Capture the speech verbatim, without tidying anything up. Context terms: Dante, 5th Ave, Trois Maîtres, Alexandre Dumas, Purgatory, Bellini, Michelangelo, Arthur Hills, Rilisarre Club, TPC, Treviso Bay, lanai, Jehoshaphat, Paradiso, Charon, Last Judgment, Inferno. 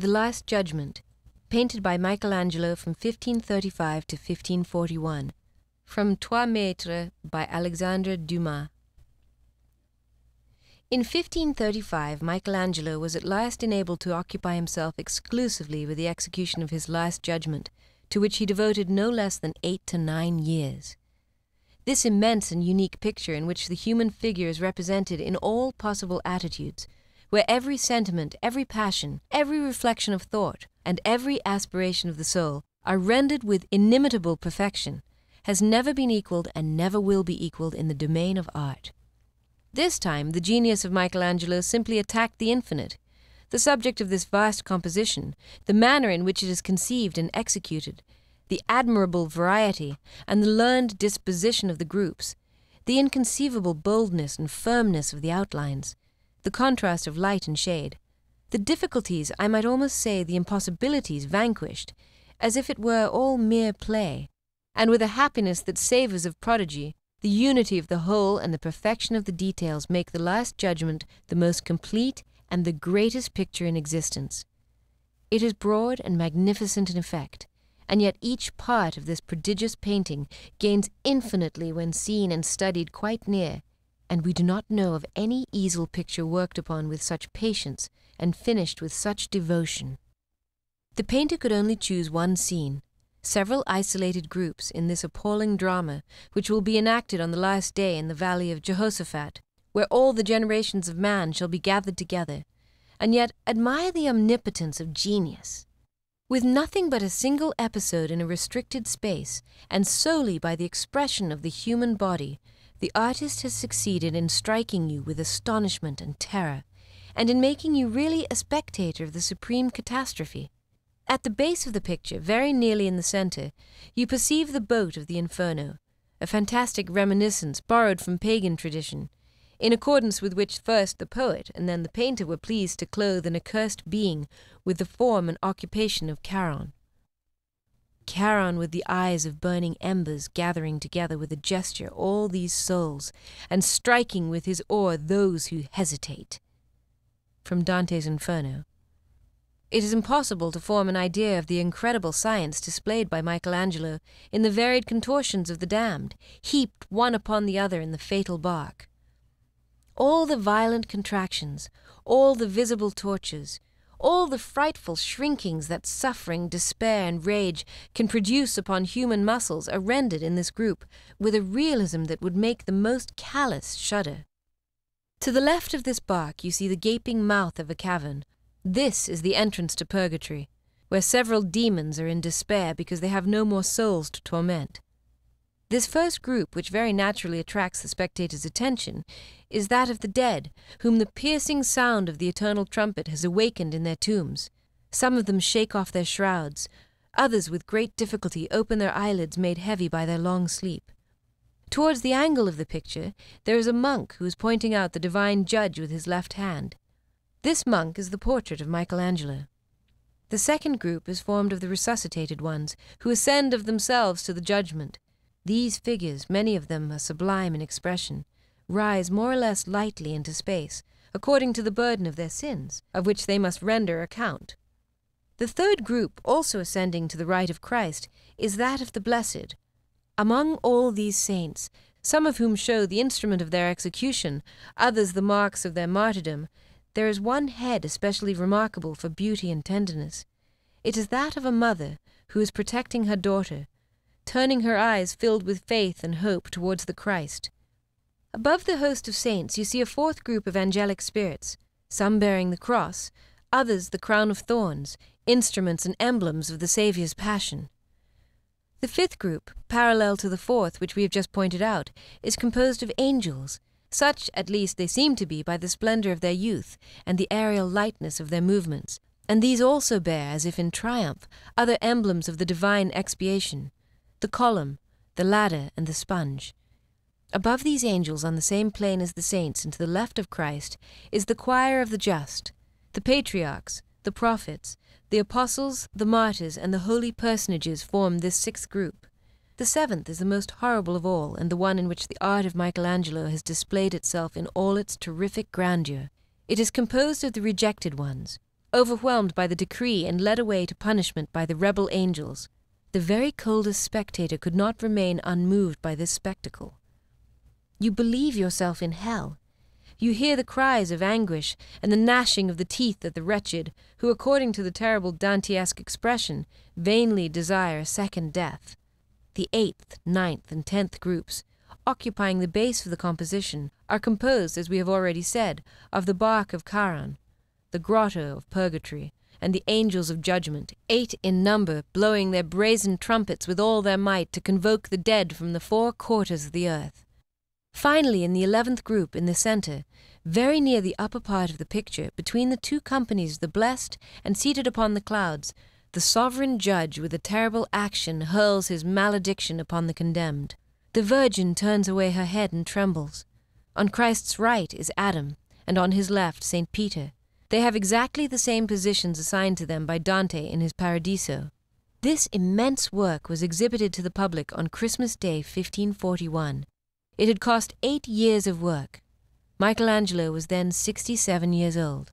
The Last Judgment, painted by Michelangelo from fifteen thirty-five to fifteen forty-one, from Trois Maîtres by Alexandre Dumas. In fifteen thirty-five, Michelangelo was at last enabled to occupy himself exclusively with the execution of his Last Judgment, to which he devoted no less than eight to nine years. This immense and unique picture, in which the human figure is represented in all possible attitudes, where every sentiment, every passion, every reflection of thought, and every aspiration of the soul are rendered with inimitable perfection, has never been equaled and never will be equaled in the domain of art. This time the genius of Michelangelo simply attacked the infinite, the subject of this vast composition, the manner in which it is conceived and executed, the admirable variety and the learned disposition of the groups, the inconceivable boldness and firmness of the outlines, the contrast of light and shade, the difficulties, I might almost say the impossibilities, vanquished, as if it were all mere play, and with a happiness that savours of prodigy. The unity of the whole and the perfection of the details make the Last Judgment the most complete and the greatest picture in existence. It is broad and magnificent in effect, and yet each part of this prodigious painting gains infinitely when seen and studied quite near, and we do not know of any easel picture worked upon with such patience and finished with such devotion. The painter could only choose one scene, several isolated groups in this appalling drama, which will be enacted on the last day in the valley of Jehoshaphat, where all the generations of man shall be gathered together, and yet admire the omnipotence of genius. With nothing but a single episode in a restricted space, and solely by the expression of the human body, the artist has succeeded in striking you with astonishment and terror, and in making you really a spectator of the supreme catastrophe. At the base of the picture, very nearly in the centre, you perceive the boat of the Inferno, a fantastic reminiscence borrowed from pagan tradition, in accordance with which first the poet and then the painter were pleased to clothe an accursed being with the form and occupation of Charon. Charon with the eyes of burning embers gathering together with a gesture all these souls, and striking with his oar those who hesitate. From Dante's Inferno. It is impossible to form an idea of the incredible science displayed by Michelangelo in the varied contortions of the damned, heaped one upon the other in the fatal bark. All the violent contractions, all the visible tortures, all the frightful shrinkings that suffering, despair, and rage can produce upon human muscles are rendered in this group with a realism that would make the most callous shudder. To the left of this bark you see the gaping mouth of a cavern. This is the entrance to Purgatory, where several demons are in despair because they have no more souls to torment. This first group, which very naturally attracts the spectator's attention, is that of the dead, whom the piercing sound of the eternal trumpet has awakened in their tombs. Some of them shake off their shrouds, others with great difficulty open their eyelids made heavy by their long sleep. Towards the angle of the picture, there is a monk who is pointing out the divine judge with his left hand. This monk is the portrait of Michelangelo. The second group is formed of the resuscitated ones, who ascend of themselves to the judgment. These figures, many of them are sublime in expression, rise more or less lightly into space, according to the burden of their sins, of which they must render account. The third group, also ascending to the right of Christ, is that of the blessed. Among all these saints, some of whom show the instrument of their execution, others the marks of their martyrdom, there is one head especially remarkable for beauty and tenderness. It is that of a mother who is protecting her daughter, turning her eyes filled with faith and hope towards the Christ. Above the host of saints you see a fourth group of angelic spirits, some bearing the cross, others the crown of thorns, instruments and emblems of the Saviour's passion. The fifth group, parallel to the fourth which we have just pointed out, is composed of angels, such, at least, they seem to be by the splendor of their youth and the aerial lightness of their movements, and these also bear, as if in triumph, other emblems of the divine expiation, the column, the ladder, and the sponge. Above these angels, on the same plane as the saints and to the left of Christ, is the choir of the just, the patriarchs, the prophets, the apostles, the martyrs, and the holy personages form this sixth group. The seventh is the most horrible of all, and the one in which the art of Michelangelo has displayed itself in all its terrific grandeur. It is composed of the rejected ones, overwhelmed by the decree and led away to punishment by the rebel angels, the very coldest spectator could not remain unmoved by this spectacle. You believe yourself in hell. You hear the cries of anguish and the gnashing of the teeth of the wretched, who, according to the terrible Dantesque expression, vainly desire a second death. The eighth, ninth, and tenth groups, occupying the base of the composition, are composed, as we have already said, of the bark of Charon, the grotto of Purgatory, and the angels of judgment, eight in number, blowing their brazen trumpets with all their might to convoke the dead from the four quarters of the earth. Finally, in the eleventh group, in the center, very near the upper part of the picture, between the two companies of the blessed and seated upon the clouds, the sovereign judge with a terrible action hurls his malediction upon the condemned. The Virgin turns away her head and trembles. On Christ's right is Adam, and on his left Saint Peter. They have exactly the same positions assigned to them by Dante in his Paradiso. This immense work was exhibited to the public on Christmas Day, fifteen forty-one. It had cost eight years of work. Michelangelo was then sixty-seven years old.